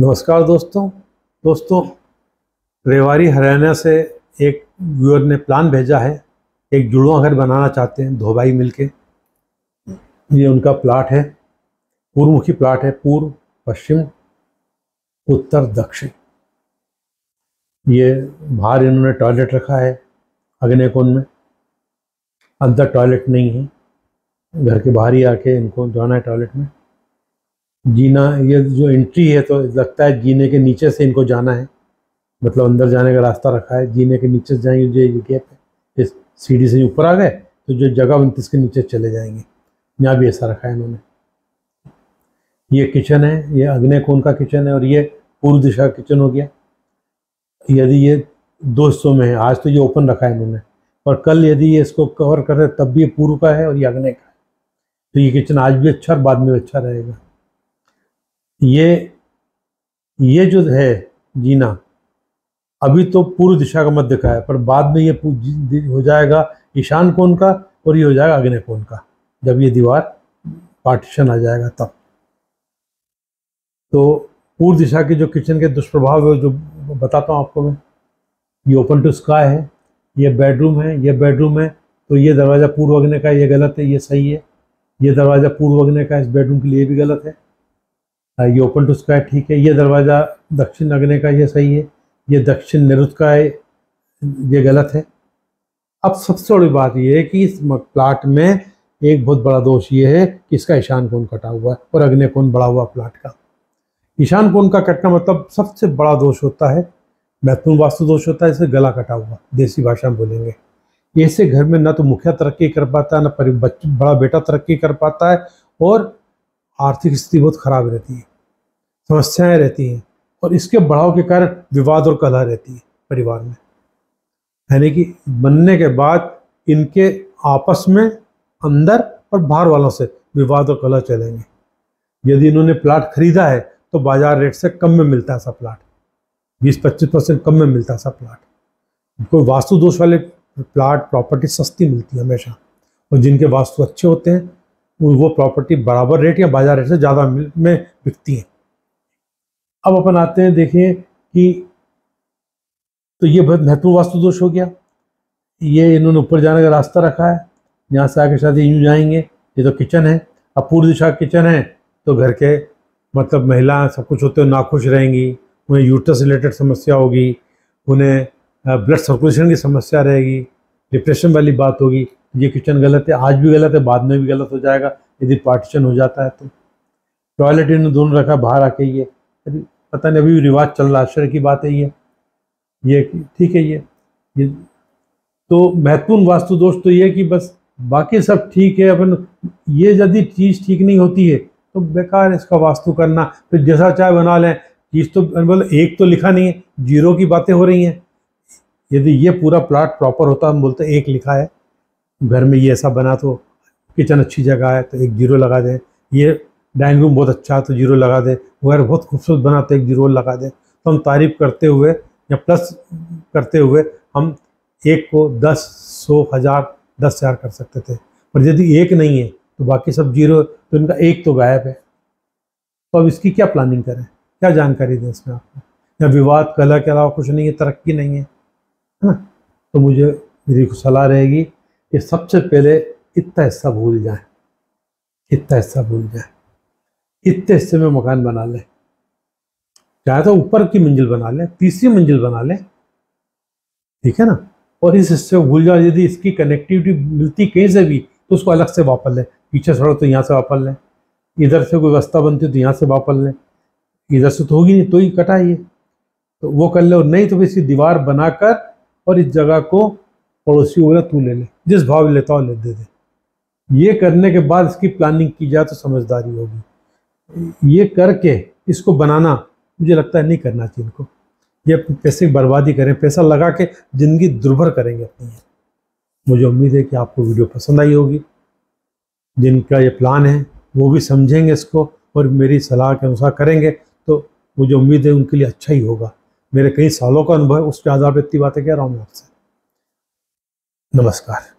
नमस्कार दोस्तों, रेवारी हरियाणा से एक व्यूअर ने प्लान भेजा है। एक जुड़वा घर बनाना चाहते हैं दो भाई मिलके। ये उनका प्लाट है, पूर्वमुखी प्लाट है, पूर्व पश्चिम उत्तर दक्षिण। ये बाहर इन्होंने टॉयलेट रखा है अग्नि कोण में, अंदर टॉयलेट नहीं है, घर के बाहर ही आके इनको जाना है टॉयलेट में। जीना, ये जो एंट्री है तो लगता है जीने के नीचे से इनको जाना है, मतलब अंदर जाने का रास्ता रखा है। जीने के नीचे से जाएंगे, जो गैप है इस सीढ़ी से ऊपर आ गए तो जो जगह 29 के नीचे चले जाएंगे। यहाँ भी ऐसा रखा है इन्होंने। ये किचन है, ये अग्नि कोण का किचन है और ये पूर्व दिशा का किचन हो गया। यदि ये 2 हिस्सों में है, आज तो ये ओपन रखा है इन्होंने, और कल यदि ये इसको कवर कर रहे तब भी ये पूर्व का है और ये अग्नि का है। तो ये किचन आज भी अच्छा और बाद में अच्छा रहेगा। ये जो है जीना, अभी तो पूर्व दिशा का मध्य का है, पर बाद में ये हो जाएगा ईशान कोण का और ये हो जाएगा अग्नि कोण का, जब ये दीवार पार्टीशन आ जाएगा तब। तो पूर्व दिशा के जो किचन के दुष्प्रभाव है जो बताता हूँ आपको मैं। ये ओपन टू स्काई है, ये बेडरूम है, ये बेडरूम है तो ये दरवाज़ा पूर्व अग्नि का, ये गलत है, ये सही है। ये दरवाज़ा पूर्व अग्नि का इस बेडरूम के लिए भी गलत है। ये ओपन टू स्काई ठीक है। ये दरवाज़ा दक्षिण अग्नि का, ये सही है। ये दक्षिण निरुद्ध का है, ये गलत है। अब सबसे बड़ी बात ये है कि इस प्लाट में एक बहुत बड़ा दोष ये है कि इसका ईशान कोण कटा हुआ है और अग्नि कोण बढ़ा हुआ प्लाट का। ईशान कोण का कटना मतलब सबसे बड़ा दोष होता है, महत्वपूर्ण वास्तु दोष होता है। इसे गला कटा हुआ देसी भाषा में बोलेंगे। ऐसे घर में ना तो मुखिया तरक्की कर पाता है, ना बड़ा बेटा तरक्की कर पाता है, और आर्थिक स्थिति बहुत खराब रहती है, समस्याएं रहती हैं, और इसके बढ़ाव के कारण विवाद और कलह रहती है परिवार में। यानी कि बनने के बाद इनके आपस में अंदर और बाहर वालों से विवाद और कलह चलेंगे। यदि इन्होंने प्लाट खरीदा है तो बाजार रेट से कम में मिलता है ऐसा प्लाट, 20-25% कम में मिलता है ऐसा प्लाट। कोई वास्तु दोष वाले प्लाट प्रॉपर्टी सस्ती मिलती है हमेशा, और जिनके वास्तु अच्छे होते हैं वो प्रॉपर्टी बराबर रेट या बाजार रेट से ज़्यादा में बिकती हैं। अब अपन आते हैं, देखिए कि तो ये बहुत महत्वपूर्ण वास्तु दोष हो गया। ये इन्होंने ऊपर जाने का रास्ता रखा है, यहाँ से आके शायद यूँ जाएंगे। ये तो किचन है, अब पूर्व दिशा किचन है तो घर के मतलब महिला सब कुछ होते हुए नाखुश रहेंगी, उन्हें यूट्रस रिलेटेड समस्या होगी, उन्हें ब्लड सर्कुलेशन की समस्या रहेगी, डिप्रेशन वाली बात होगी। ये किचन गलत है, आज भी गलत है, बाद में भी गलत हो जाएगा यदि पार्टीशन हो जाता है तो। टॉयलेट इन दोनों रखा बाहर आके, ये पता नहीं अभी भी रिवाज चल रहा, आश्चर्य की बात है। ये ठीक है। ये तो महत्वपूर्ण वास्तु दोष तो ये कि बस, बाकी सब ठीक है। अपन ये यदि चीज़ ठीक नहीं होती है तो बेकार इसका वास्तु करना, फिर जैसा चाहे बना लें। चीज़ तो मतलब एक तो लिखा नहीं है, जीरो की बातें हो रही हैं। यदि ये पूरा प्लाट प्रॉपर होता, हम बोलते एक लिखा है घर में, ये ऐसा बना तो किचन अच्छी जगह है तो एक जीरो लगा दें, ये डाइनिंग रूम बहुत अच्छा है तो जीरो लगा दें, घर बहुत खूबसूरत बना तो एक जीरो लगा दें। तो हम तारीफ करते हुए या प्लस करते हुए हम एक को 10, 100, 1000, 10,000 कर सकते थे, पर यदि एक नहीं है तो बाकी सब जीरो, तो इनका एक तो गायब है। तो अब इसकी क्या प्लानिंग करें, क्या जानकारी दें इसमें आपको? या विवाद कला के अलावा कुछ नहीं है, तरक्की नहीं है, है ना। तो मुझे मेरी सलाह रहेगी कि सबसे पहले इतना हिस्सा भूल जाएं, इतना हिस्सा भूल जाएं, इतने हिस्से में मकान बना लें। चाहे तो ऊपर की मंजिल बना लें, तीसरी मंजिल बना लें, ठीक है ना। और इस हिस्से को भूल जाओ। यदि इसकी कनेक्टिविटी मिलती कहीं से भी तो उसको अलग से वापस लें। पीछे सड़क तो यहाँ से वापस लें, इधर से कोई रास्ता बनती है तो यहाँ से वापस लें। इधर से तो होगी नहीं तो ही कटा है, ये तो वो कर लें। और नहीं तो फिर इसकी दीवार बनाकर और इस जगह को पड़ोसी बोला तू ले ले, जिस भाव लेता हो ले दे। ये करने के बाद इसकी प्लानिंग की जाए तो समझदारी होगी। ये करके इसको बनाना मुझे लगता है नहीं करना चाहिए इनको। ये अपने पैसे की बर्बादी करें, पैसा लगा के ज़िंदगी दुर्भर करेंगे अपनी। मुझे उम्मीद है कि आपको वीडियो पसंद आई होगी। जिनका ये प्लान है वो भी समझेंगे इसको और मेरी सलाह के अनुसार करेंगे तो मुझे उम्मीद है उनके लिए अच्छा ही होगा। मेरे कई सालों का अनुभव, उसके आधार पर इतनी बातें कह रहा हूँ मैं आपसे। नमस्कार।